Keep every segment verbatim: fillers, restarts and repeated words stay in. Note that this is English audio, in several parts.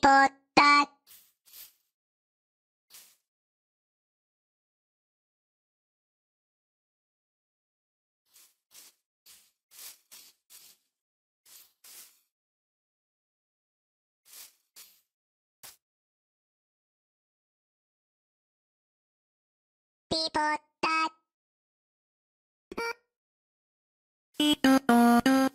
People that people that oh,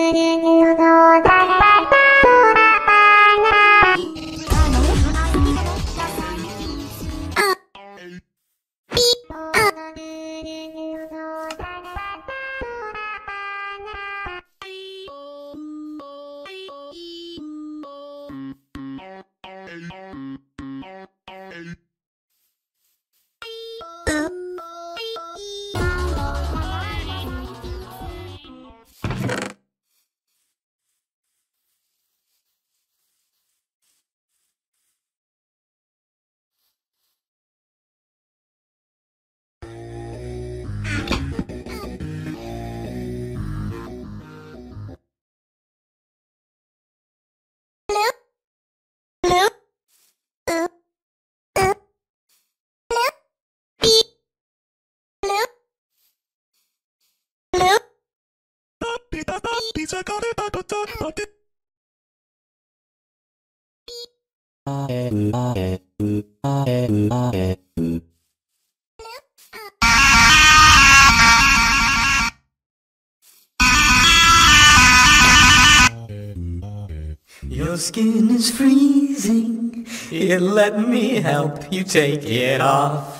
Your skin is freezing, here let me help you take it off.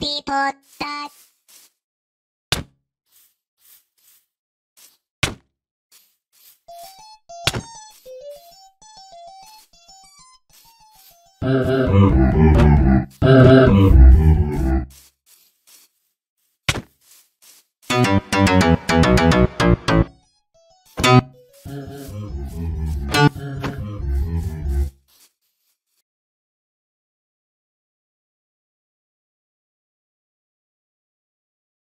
people that uh, uh, uh, uh, uh, uh.